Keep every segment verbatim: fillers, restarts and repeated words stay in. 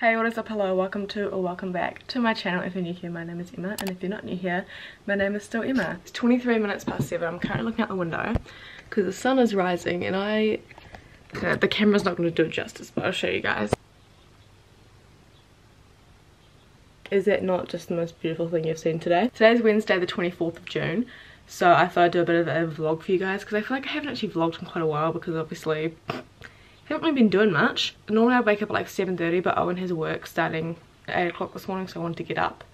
Hey, what is up? Hello, welcome to or welcome back to my channel. If you're new here, my name is Emma, and if you're not new here, my name is still Emma. It's twenty-three minutes past seven. I'm currently looking out the window because the sun is rising, and I uh, the camera's not going to do it justice, but I'll show you guys. Is that not just the most beautiful thing you've seen today? Today's Wednesday, the twenty-fourth of June, so I thought I'd do a bit of a vlog for you guys because I feel like I haven't actually vlogged in quite a while because obviously I haven't really been doing much. Normally I wake up at like seven thirty, but Owen has work starting at eight o'clock this morning, so I wanted to get up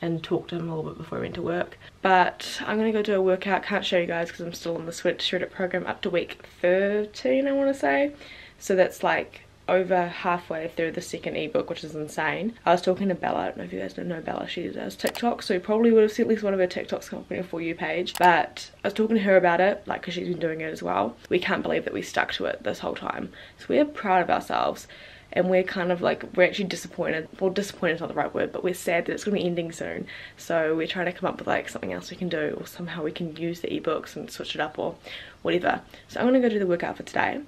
and talk to him a little bit before I went to work. But I'm going to go do a workout. Can't show you guys because I'm still on the Sweat It to Shred It program up to week thirteen, I want to say. So that's like over halfway through the second ebook, which is insane. I was talking to Bella. I don't know if you guys don't know Bella. She does TikTok, so you probably would have seen at least one of her TikToks come up on your For You page. But I was talking to her about it, like, because she's been doing it as well. We can't believe that we stuck to it this whole time. So we're proud of ourselves, and we're kind of like, we're actually disappointed. Well, disappointed is not the right word, but we're sad that it's going to be ending soon. So we're trying to come up with like something else we can do, or somehow we can use the ebooks and switch it up or whatever. So I'm going to go do the workout for today,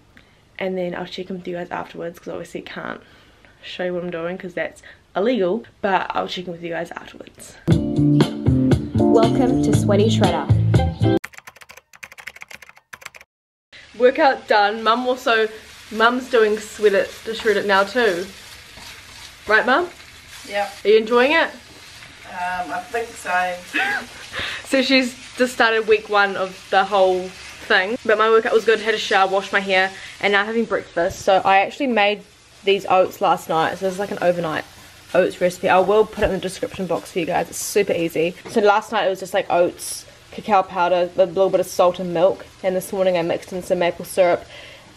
and then I'll check in with you guys afterwards because obviously can't show you what I'm doing because that's illegal, but I'll check in with you guys afterwards. Welcome to Sweaty Shredder. Workout done. Mum also, Mum's doing Sweat It to Shred It now too. Right, Mum? Yeah. Are you enjoying it? Um, I think so. So she's just started week one of the whole thing, but my workout was good. Had a shower, washed my hair, and now I'm having breakfast. So I actually made these oats last night, so this is like an overnight oats recipe. I will put it in the description box for you guys. It's super easy. So last night it was just like oats, cacao powder, a little bit of salt and milk, and this morning I mixed in some maple syrup,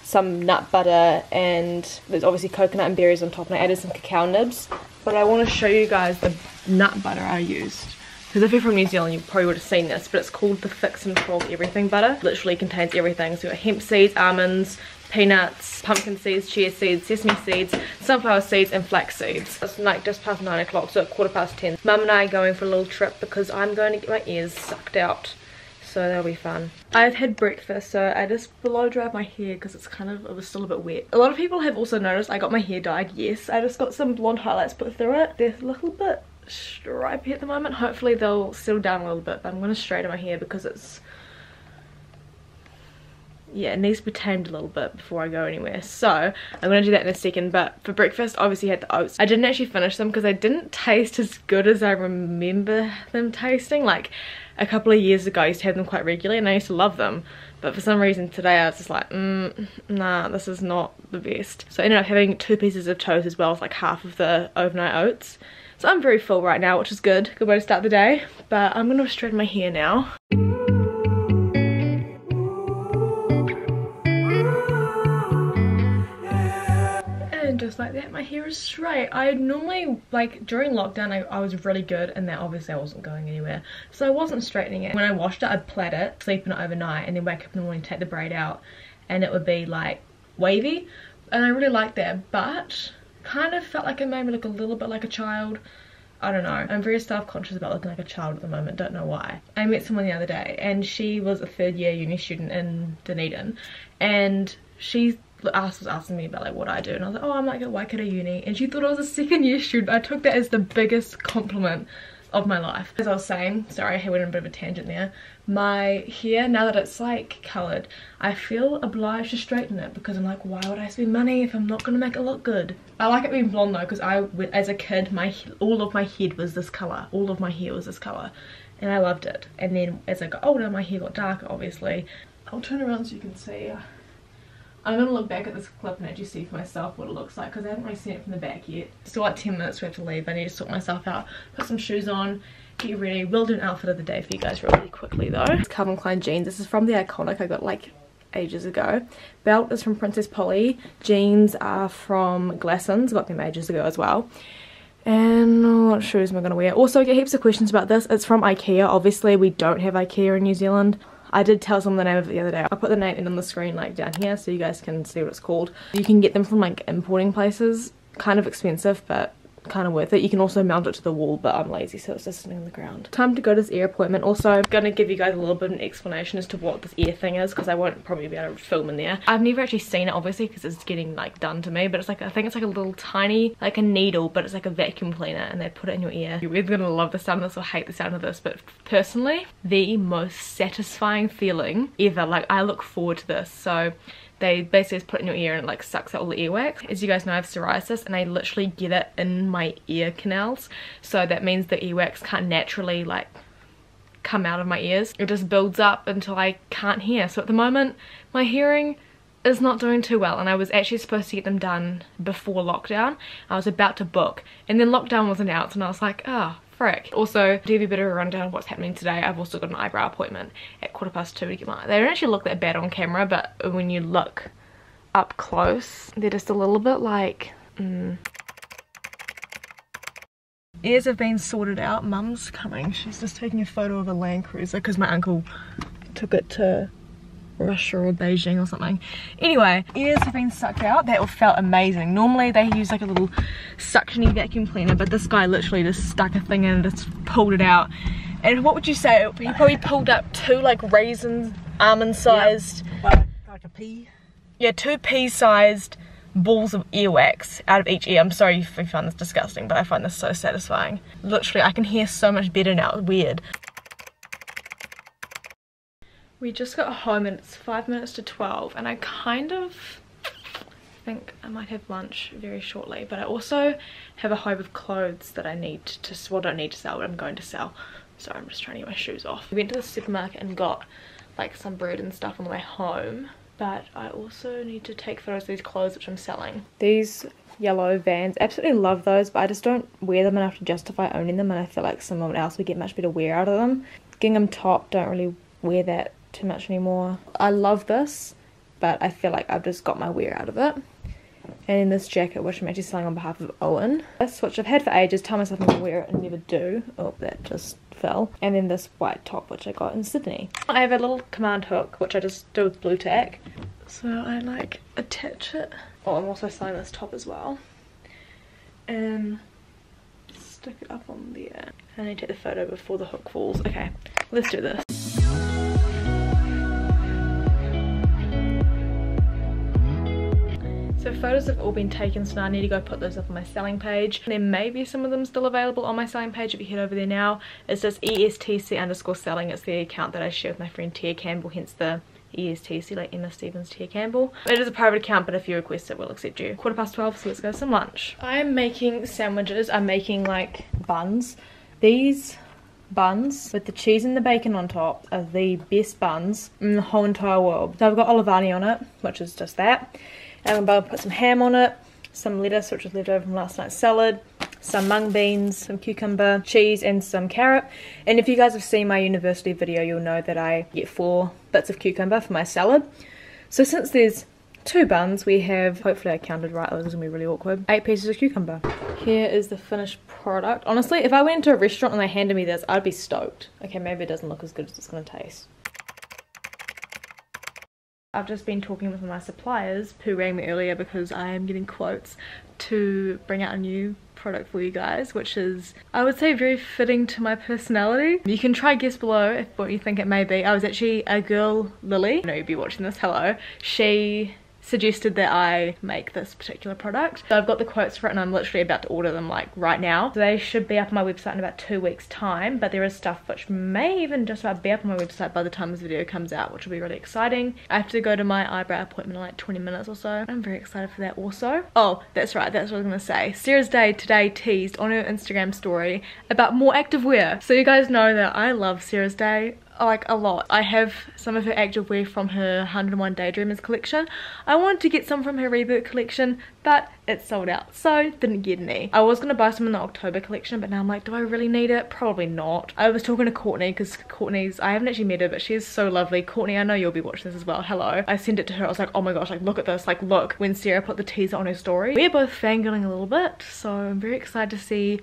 some nut butter, and there's obviously coconut and berries on top, and I added some cacao nibs. But I want to show you guys the nut butter I used, because if you're from New Zealand you probably would have seen this, but it's called the Fix and Frog Everything Butter. Literally contains everything. So you've got hemp seeds, almonds, peanuts, pumpkin seeds, chia seeds, sesame seeds, sunflower seeds, and flax seeds. It's like just past nine o'clock, so at quarter past ten. Mum and I are going for a little trip because I'm going to get my ears sucked out, so that'll be fun. I've had breakfast, so I just blow dried my hair because it's kind of, it was still a bit wet. A lot of people have also noticed I got my hair dyed, yes. I just got some blonde highlights put through it. They're a little bit stripy at the moment. Hopefully they'll settle down a little bit, but I'm going to straighten my hair because it's, yeah, it needs to be tamed a little bit before I go anywhere. So I'm going to do that in a second. But for breakfast, obviously I had the oats. I didn't actually finish them because they didn't taste as good as I remember them tasting. Like a couple of years ago I used to have them quite regularly and I used to love them, but for some reason today I was just like, mm, nah, this is not the best. So I ended up having two pieces of toast as well as like half of the overnight oats. So I'm very full right now, which is good. Good way to start the day. But I'm going to straighten my hair now. And just like that, my hair is straight. I normally, like during lockdown, I, I was really good and that obviously I wasn't going anywhere. So I wasn't straightening it. When I washed it, I'd plait it, sleep in it overnight, and then wake up in the morning, take the braid out, and it would be like wavy. And I really liked that, but kind of felt like it made me look a little bit like a child. I don't know, I'm very self-conscious about looking like a child at the moment, don't know why. I met someone the other day and she was a third year uni student in Dunedin, and she asked, was asking me about like what I do, and I was like, oh, I'm like at Waikato Uni, and she thought I was a second year student. I took that as the biggest compliment of my life. As I was saying, sorry I went on a bit of a tangent there, my hair, now that it's like coloured, I feel obliged to straighten it because I'm like, why would I spend money if I'm not going to make it look good? I like it being blonde though, because I, as a kid, my all of my head was this colour, all of my hair was this colour, and I loved it. And then as I got older my hair got darker obviously. I'll turn around so you can see. I'm going to look back at this clip and actually see for myself what it looks like because I haven't really seen it from the back yet. Still like ten minutes we have to leave. I need to sort myself out, put some shoes on, get ready. We'll do an outfit of the day for you guys really quickly though. It's Calvin Klein jeans. This is from The Iconic. I got like ages ago. Belt is from Princess Polly. Jeans are from Glassons. Got them ages ago as well. And what shoes am I going to wear? Also I get heaps of questions about this. It's from IKEA. Obviously we don't have IKEA in New Zealand. I did tell someone the name of it the other day. I'll put the name in on the screen like down here so you guys can see what it's called. You can get them from like importing places. Kind of expensive, but kind of worth it. You can also mount it to the wall, but I'm lazy, so it's just sitting on the ground. Time to go to this ear appointment. Also, I'm going to give you guys a little bit of an explanation as to what this ear thing is, because I won't probably be able to film in there. I've never actually seen it, obviously, because it's getting like done to me, but it's like, I think it's like a little tiny, like a needle, but it's like a vacuum cleaner, and they put it in your ear. You're either going to love the sound of this or hate the sound of this, but personally, the most satisfying feeling ever. Like, I look forward to this. So they basically just put it in your ear and it like sucks out all the earwax. As you guys know, I have psoriasis and I literally get it in my ear canals. So that means the earwax can't naturally like come out of my ears. It just builds up until I can't hear. So at the moment, my hearing is not doing too well, and I was actually supposed to get them done before lockdown. I was about to book, and then lockdown was announced, and I was like, oh, frick. Also, to give you a bit of a rundown of what's happening today, I've also got an eyebrow appointment at quarter past two to get my... They don't actually look that bad on camera, but when you look up close, they're just a little bit like... Mm. Ears have been sorted out. Mum's coming. She's just taking a photo of a Land Cruiser because my uncle took it to Russia or Beijing or something. Anyway, ears have been sucked out. That felt amazing. Normally they use like a little suctiony vacuum cleaner, but this guy literally just stuck a thing in and just pulled it out. And what would you say? He probably pulled up two like raisin, almond sized, yep. Well, like a pea. Yeah, two pea sized balls of earwax out of each ear. I'm sorry if you find this disgusting, but I find this so satisfying. Literally, I can hear so much better now. It's weird. We just got home and it's five minutes to twelve, and I kind of think I might have lunch very shortly, but I also have a hive of clothes that I need to, well, don't need to sell, but I'm going to sell. So I'm just trying to get my shoes off. We went to the supermarket and got like some bread and stuff on the way home, but I also need to take photos of these clothes which I'm selling. These yellow Vans, absolutely love those, but I just don't wear them enough to justify owning them, and I feel like someone else would get much better wear out of them. Gingham top, don't really wear that too much anymore. I love this, but I feel like I've just got my wear out of it. And in this jacket, which I'm actually selling on behalf of Owen, this, which I've had for ages, tell myself I'm gonna wear it and never do. Oh, that just fell. And then this white top, which I got in Sydney. I have a little command hook, which I just do with blue tack, so I like attach it. Oh, I'm also selling this top as well, and stick it up on there. I need to take the photo before the hook falls. Okay, let's do this. So photos have all been taken, so now I need to go put those up on my selling page. There may be some of them still available on my selling page if you head over there now. It's just E S T C underscore selling. It's the account that I share with my friend Tia Campbell, hence the E S T C, like Emma Stevens, Tia Campbell. It is a private account, but if you request it, we'll accept you. Quarter past twelve, so let's go to some lunch. I'm making sandwiches. I'm making like buns. These buns with the cheese and the bacon on top are the best buns in the whole entire world. So I've got Olivani on it, which is just that. And I'm about to put some ham on it, some lettuce which was left over from last night's salad, some mung beans, some cucumber, cheese and some carrot. And if you guys have seen my university video, you'll know that I get four bits of cucumber for my salad. So since there's two buns, we have, hopefully I counted right, this is going to be really awkward, eight pieces of cucumber. Here is the finished product. Honestly, if I went to a restaurant and they handed me this, I'd be stoked. Okay, maybe it doesn't look as good as it's going to taste. I've just been talking with my suppliers who rang me earlier because I am getting quotes to bring out a new product for you guys, which is, I would say, very fitting to my personality. You can try guess below if what you think it may be. I was actually a girl, Lily, I know you'll be watching this, hello, she suggested that I make this particular product. So I've got the quotes for it and I'm literally about to order them like right now. So they should be up on my website in about two weeks time, but there is stuff which may even just about be up on my website by the time this video comes out, which will be really exciting. I have to go to my eyebrow appointment in like twenty minutes or so. I'm very excited for that also. Oh, that's right, that's what I was gonna say. Sarah's Day today teased on her Instagram story about more activewear. So you guys know that I love Sarah's Day. Like a lot. I have some of her activewear from her one oh one Daydreamers collection. I wanted to get some from her Reboot collection, but it's sold out, so didn't get any. I was gonna buy some in the October collection, but now I'm like, do I really need it? Probably not. I was talking to Courtney because Courtney's, I haven't actually met her, but she is so lovely. Courtney, I know you'll be watching this as well, hello. I sent it to her, I was like, oh my gosh, like look at this, like look, when Sarah put the teaser on her story. We're both fangirling a little bit, so I'm very excited to see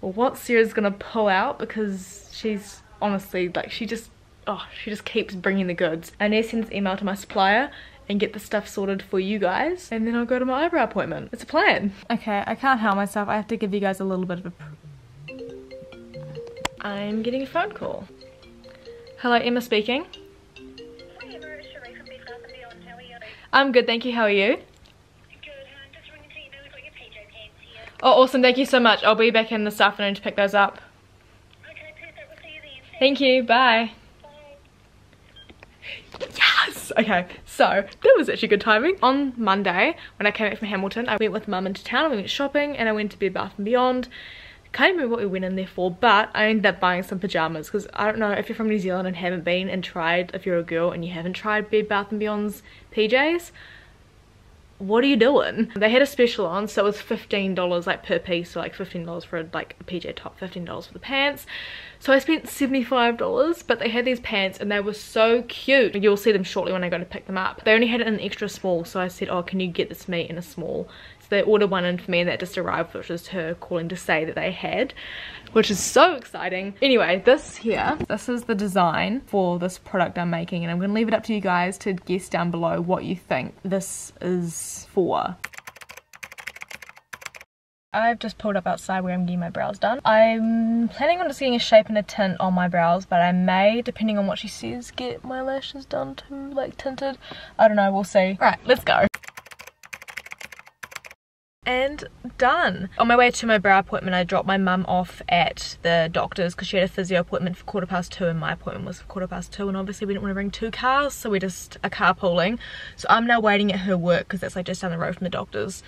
what Sarah's gonna pull out because she's honestly, like she just, oh, she just keeps bringing the goods. I need to send this email to my supplier and get the stuff sorted for you guys, and then I'll go to my eyebrow appointment. It's a plan. Okay, I can't help myself. I have to give you guys a little bit of a... I'm getting a phone call. Hello, Emma speaking. Hi Emma, it's Sheree from Bed Bath and Beyond. How are you? I'm good, thank you. How are you? Good, I'm just ringing to you know we've got your P J pants here. Oh, awesome, thank you so much. I'll be back in this afternoon to pick those up. Okay, perfect. We'll see you then. Thank you, bye. Yes! Okay, so that was actually good timing. On Monday, when I came back from Hamilton, I went with mum into town and we went shopping, and I went to Bed Bath and Beyond. Can't remember what we went in there for, but I ended up buying some pajamas, because I don't know if you're from New Zealand and haven't been and tried, if you're a girl and you haven't tried Bed Bath and Beyond's P Js, what are you doing? They had a special on, so it was fifteen dollars like per piece, so like fifteen dollars for like a P J top, fifteen dollars for the pants. So I spent seventy-five dollars, but they had these pants and they were so cute. You'll see them shortly when I go to pick them up. They only had it in an extra small, so I said, oh, can you get this for me in a small? So they ordered one in for me, and that just arrived, which was her calling to say that they had, which is so exciting. Anyway, this here, this is the design for this product I'm making, and I'm gonna leave it up to you guys to guess down below what you think this is for. I've just pulled up outside where I'm getting my brows done. I'm planning on just getting a shape and a tint on my brows, but I may, depending on what she says, get my lashes done too, like tinted. I don't know, we'll see. Alright, let's go. And done. On my way to my brow appointment, I dropped my mum off at the doctor's because she had a physio appointment for quarter past two, and my appointment was for quarter past two, and obviously we didn't want to bring two cars, so we're just a carpooling. So I'm now waiting at her work because that's like just down the road from the doctor's.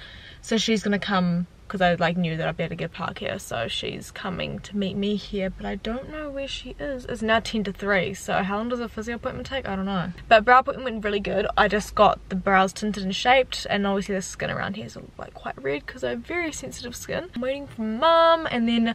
So she's gonna come because I like knew that I'd be able to get a park here, so she's coming to meet me here, but I don't know where she is. It's now ten to three, so how long does a physio appointment take? I don't know. But brow appointment went really good. I just got the brows tinted and shaped, and obviously the skin around here is like quite red because I have very sensitive skin. I'm waiting for mum, and then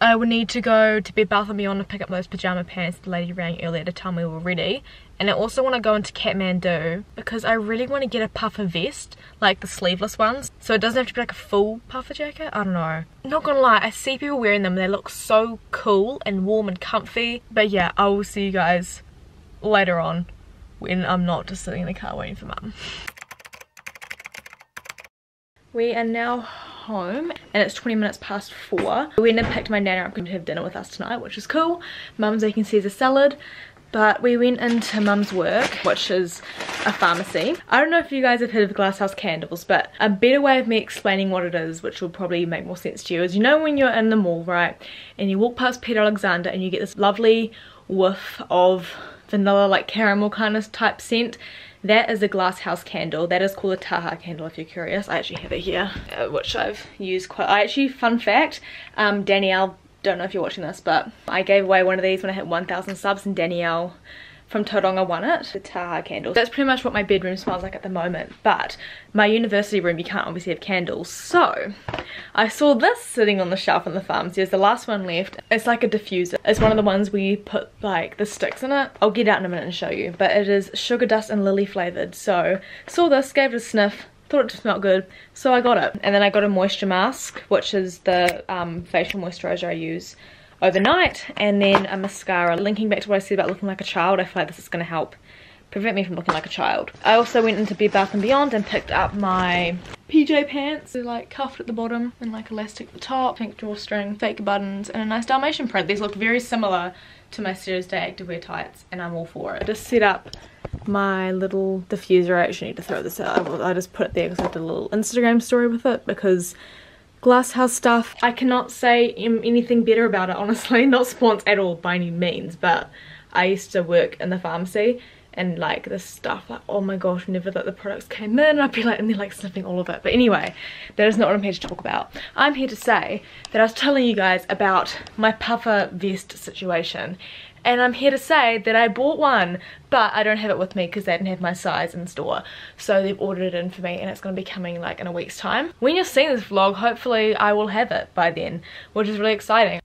I would need to go to Bed Bath and Beyond to pick up those pyjama pants the lady rang earlier to tell me we were ready. And I also want to go into Kathmandu because I really want to get a puffer vest, like the sleeveless ones, so it doesn't have to be like a full puffer jacket. I don't know. Not gonna lie, I see people wearing them, they look so cool and warm and comfy. But yeah, I will see you guys later on when I'm not just sitting in the car waiting for mum. We are now home and it's twenty minutes past four. We went and picked my nana up to have dinner with us tonight, which is cool. Mum's making Caesar salad. But we went into mum's work, which is a pharmacy. I don't know if you guys have heard of Glasshouse candles, but a better way of me explaining what it is, which will probably make more sense to you, is you know when you're in the mall, right, and you walk past Peter Alexander and you get this lovely whiff of vanilla, like caramel kind of type scent. That is a Glasshouse candle. That is called a Taha candle if you're curious. I actually have it here, uh, which I've used quite... I actually, fun fact, um, Danielle... don't know if you're watching this, but I gave away one of these when I hit one thousand subs, and Danielle from Taronga won it. The Taha candles. That's pretty much what my bedroom smells like at the moment, but my university room, you can't obviously have candles. So I saw this sitting on the shelf in the pharmacy. It's the last one left. It's like a diffuser. It's one of the ones where you put like the sticks in it. I'll get out in a minute and show you, but it is sugar dust and lily flavored. So saw this, gave it a sniff. Thought it smelled good, so I got it. And then I got a moisture mask, which is the um, facial moisturizer I use overnight, and then a mascara. Linking back to what I said about looking like a child, I feel like this is going to help prevent me from looking like a child. I also went into Bed Bath and Beyond and picked up my P J pants. They're like cuffed at the bottom and like elastic at the top, pink drawstring, fake buttons, and a nice Dalmatian print. These look very similar to my Sarah's Day activewear tights, and I'm all for it. I just set up my little diffuser. I actually need to throw this out. I just put it there because I did a little Instagram story with it, because Glasshouse stuff, I cannot say anything better about it, honestly. Not sponsored at all by any means, but I used to work in the pharmacy, and like this stuff, like, oh my gosh, never that the products came in, I'd be like, and they're like sniffing all of it. But anyway, that is not what I'm here to talk about. I'm here to say that I was telling you guys about my puffer vest situation, and I'm here to say that I bought one, but I don't have it with me because they didn't have my size in store. So they've ordered it in for me, and it's going to be coming like in a week's time. When you're seeing this vlog, hopefully I will have it by then, which is really exciting.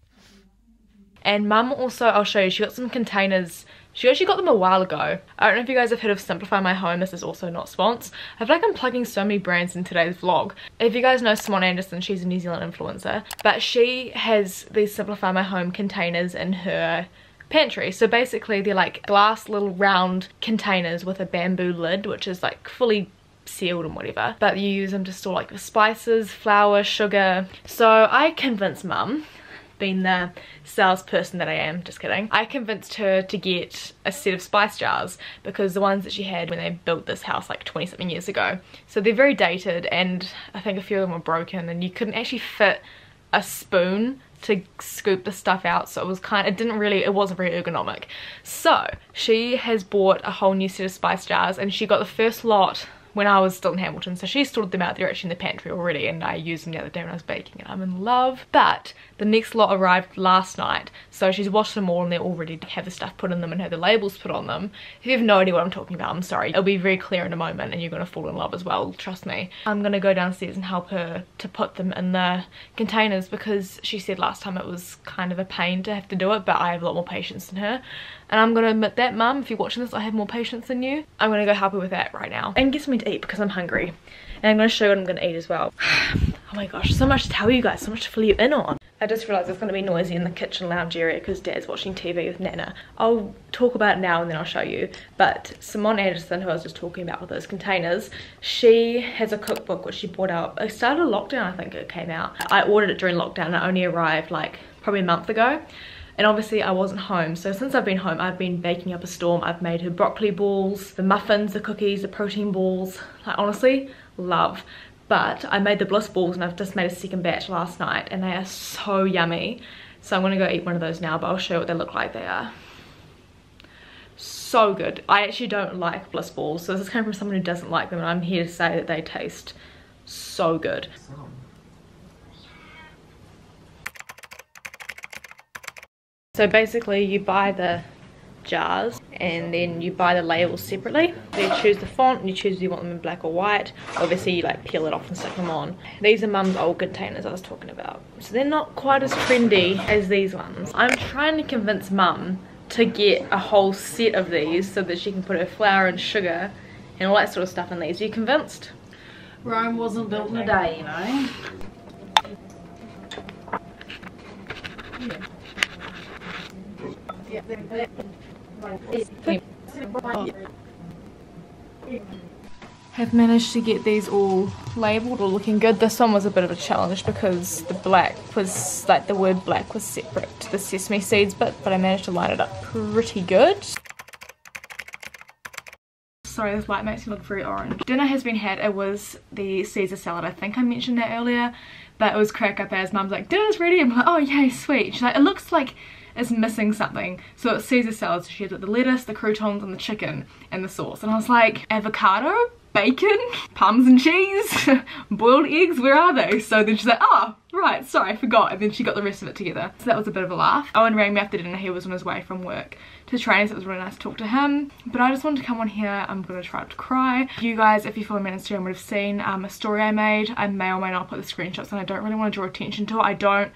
And mum also, I'll show you, she got some containers. She actually got them a while ago. I don't know if you guys have heard of Simplify My Home. This is also not sponsored. I feel like I'm plugging so many brands in today's vlog. If you guys know Simone Anderson, she's a New Zealand influencer. But she has these Simplify My Home containers in her pantry. So basically they're like glass little round containers with a bamboo lid, which is like fully sealed and whatever, but you use them to store like the spices, flour, sugar. So I convinced mum, being the salesperson that I am, just kidding, I convinced her to get a set of spice jars, because the ones that she had when they built this house like twenty something years ago, so they're very dated, and I think a few of them were broken and you couldn't actually fit a spoon to scoop the stuff out, so it was kind of, it didn't really, it wasn't very ergonomic. So she has bought a whole new set of spice jars, and she got the first lot when I was still in Hamilton, so she stored them out there actually in the pantry already, and I used them the other day when I was baking, and I'm in love. But the next lot arrived last night, so she's washed them all and they're all ready to have the stuff put in them and have the labels put on them. If you have no idea what I'm talking about, I'm sorry, it'll be very clear in a moment and you're gonna fall in love as well, trust me. I'm gonna go downstairs and help her to put them in the containers, because she said last time it was kind of a pain to have to do it, but I have a lot more patience than her. And I'm gonna admit that, mum, if you're watching this, I have more patience than you. I'm gonna go help her with that right now and get something to eat because I'm hungry. And I'm gonna show you what I'm gonna eat as well. Oh my gosh, so much to tell you guys, so much to fill you in on. I just realised it's going to be noisy in the kitchen lounge area because Dad's watching T V with Nana. I'll talk about it now and then I'll show you. But Simone Anderson, who I was just talking about with those containers, she has a cookbook which she bought out. It started lockdown, I think it came out. I ordered it during lockdown and it only arrived like probably a month ago. And obviously I wasn't home, so since I've been home I've been baking up a storm. I've made her broccoli balls, the muffins, the cookies, the protein balls. I honestly love. But I made the bliss balls and I've just made a second batch last night and they are so yummy. So I'm gonna go eat one of those now, but I'll show you what they look like. They are so good. I actually don't like bliss balls, so this is coming from someone who doesn't like them, and I'm here to say that they taste so good. So basically you buy the jars and then you buy the labels separately. You choose the font and you choose if you want them in black or white. Obviously you like peel it off and stick them on. These are mum's old containers I was talking about, so they're not quite as trendy as these ones. I'm trying to convince mum to get a whole set of these so that she can put her flour and sugar and all that sort of stuff in these. Are you convinced? Rome wasn't built in a day, you know. Yeah. Yeah. Have managed to get these all labelled or looking good. This one was a bit of a challenge because the black was, like the word black was separate to the sesame seeds bit, but I managed to line it up pretty good. Sorry, this light makes me look very orange. Dinner has been had. It was the Caesar salad. I think I mentioned that earlier, but it was crack up as mum's like, dinner's ready. I'm like, oh yay, sweet. She's like, it looks like it's missing something. So it's Caesar salad, so she had the lettuce, the croutons and the chicken and the sauce, and I was like, avocado, bacon, parmesan and cheese, boiled eggs, where are they? So then she's like, oh right, sorry, I forgot, and then she got the rest of it together. So that was a bit of a laugh. Owen rang me after dinner, he was on his way from work to train, so it was really nice to talk to him. But I just wanted to come on here, I'm gonna try not to cry. You guys, if you follow me on Instagram, would have seen um, a story I made. I may or may not put the screenshots and I don't really want to draw attention to it. I don't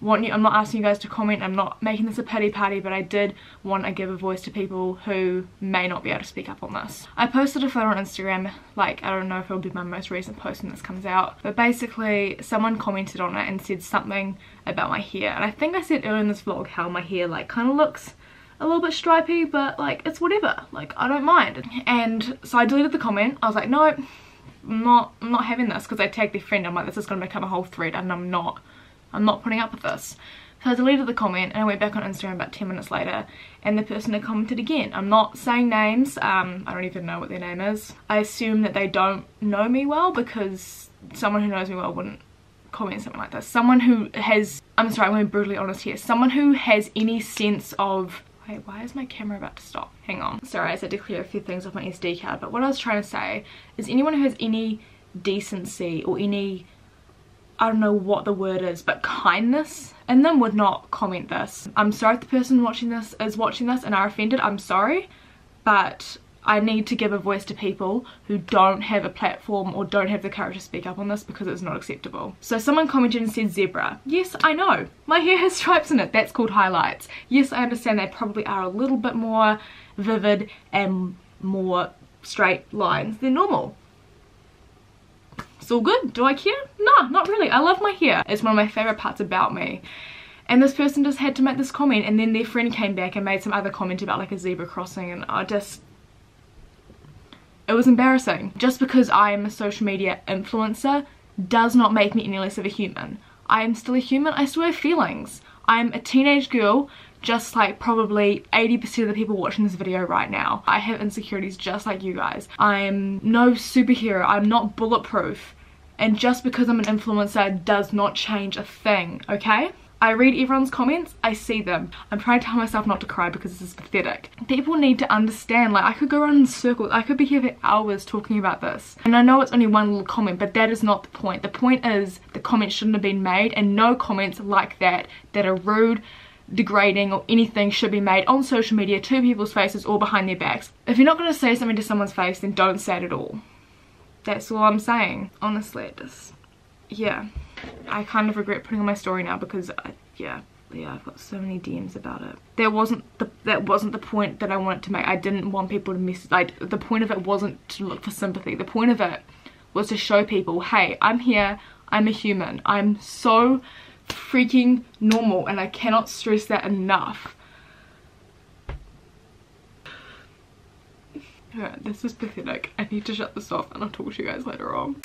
want you, I'm not asking you guys to comment, I'm not making this a pity party, but I did want to give a voice to people who may not be able to speak up on this. I posted a photo on Instagram, like I don't know if it'll be my most recent post when this comes out, but basically someone commented on it and said something about my hair, and I think I said earlier in this vlog how my hair like kind of looks a little bit stripy, but like it's whatever, like I don't mind. And so I deleted the comment. I was like, no, I'm not, I'm not having this, because I tagged their friend. I'm like, this is going to become a whole thread and I'm not I'm not putting up with this. So I deleted the comment and I went back on Instagram about ten minutes later, and the person had commented again. I'm not saying names, um, I don't even know what their name is. I assume that they don't know me well, because someone who knows me well wouldn't comment something like this. Someone who has, I'm sorry, I'm going to be brutally honest here, someone who has any sense of, wait, why is my camera about to stop? Hang on. Sorry, I had to clear a few things off my S D card, but what I was trying to say is anyone who has any decency or any, I don't know what the word is, but kindness, and then would not comment this. I'm sorry if the person watching this is watching this and are offended, I'm sorry, but I need to give a voice to people who don't have a platform or don't have the courage to speak up on this, because it's not acceptable. So someone commented and said zebra. Yes, I know, my hair has stripes in it, that's called highlights. Yes, I understand they probably are a little bit more vivid and more straight lines than normal. It's all good. Do I care? No, not really. I love my hair. It's one of my favorite parts about me, And this person just had to make this comment, and then their friend came back and made some other comment about like a zebra crossing, and I just, it was embarrassing. Just because I am a social media influencer does not make me any less of a human. I am still a human, I still have feelings. I'm a teenage girl, just like probably eighty percent of the people watching this video right now. I have insecurities just like you guys. I'm no superhero, I'm not bulletproof. And just because I'm an influencer does not change a thing, okay? I read everyone's comments, I see them. I'm trying to tell myself not to cry because this is pathetic. People need to understand, like I could go around in circles, I could be here for hours talking about this. And I know it's only one little comment, but that is not the point. The point is the comments shouldn't have been made, and no comments like that that are rude, degrading or anything should be made on social media to people's faces or behind their backs. If you're not going to say something to someone's face, then don't say it at all. That's all I'm saying. Honestly, it just, yeah. I kind of regret putting on my story now because I, yeah yeah I've got so many D Ms about it. That wasn't the that wasn't the point that I wanted to make. I didn't want people to miss, like the point of it wasn't to look for sympathy. The point of it was to show people, hey, I'm here, I'm a human, I'm so freaking normal, and I cannot stress that enough. Yeah, this is pathetic. I need to shut this off and I'll talk to you guys later on.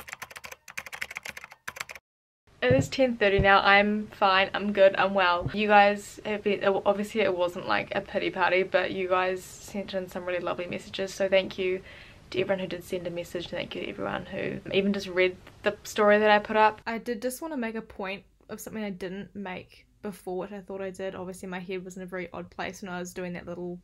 It is ten thirty now. I'm fine, I'm good, I'm well. You guys have been, obviously it wasn't like a pity party, but you guys sent in some really lovely messages, so thank you to everyone who did send a message. Thank you to everyone who even just read the story that I put up. I did just want to make a point of something I didn't make before, which I thought I did. Obviously my head was in a very odd place when I was doing that little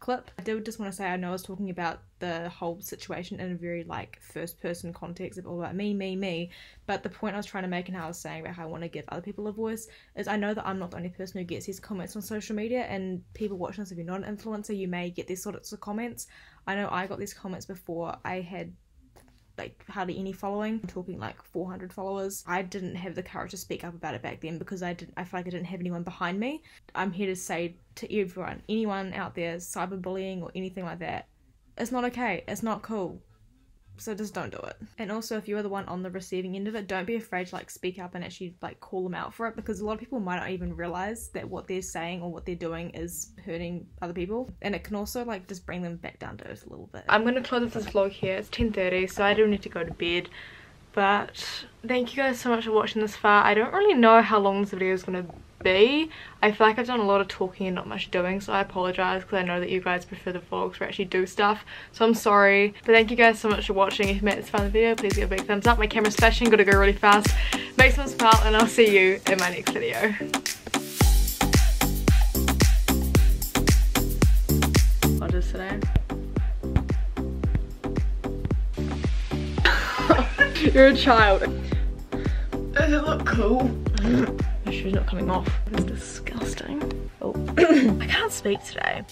clip. I did just want to say, I know I was talking about the whole situation in a very like first person context of all about me, me, me, but the point I was trying to make and how I was saying about how I want to give other people a voice is I know that I'm not the only person who gets these comments on social media, and people watching this, if you're not an influencer, you may get these sorts of comments. I know I got these comments before I had like hardly any following. I'm talking like four hundred followers. I didn't have the courage to speak up about it back then because I didn't, I feel like I didn't have anyone behind me. I'm here to say to everyone, anyone out there, cyberbullying or anything like that, it's not okay, it's not cool, so just don't do it. And also, if you are the one on the receiving end of it, don't be afraid to like speak up and actually like call them out for it, because a lot of people might not even realize that what they're saying or what they're doing is hurting other people, and it can also like just bring them back down to earth a little bit. I'm gonna close this vlog here. It's ten thirty, so I do need to go to bed, but thank you guys so much for watching this far. I don't really know how long this video is gonna be. I feel like I've done a lot of talking and not much doing, so I apologize because I know that you guys prefer the vlogs where I actually do stuff, so I'm sorry. But thank you guys so much for watching. If you made this fun video, please give a big thumbs up. My camera's flashing, gotta go really fast. Make some smile, and I'll see you in my next video. What is today? You're a child. Does it look cool? My shoe's not coming off. It's disgusting. Oh, I can't speak today.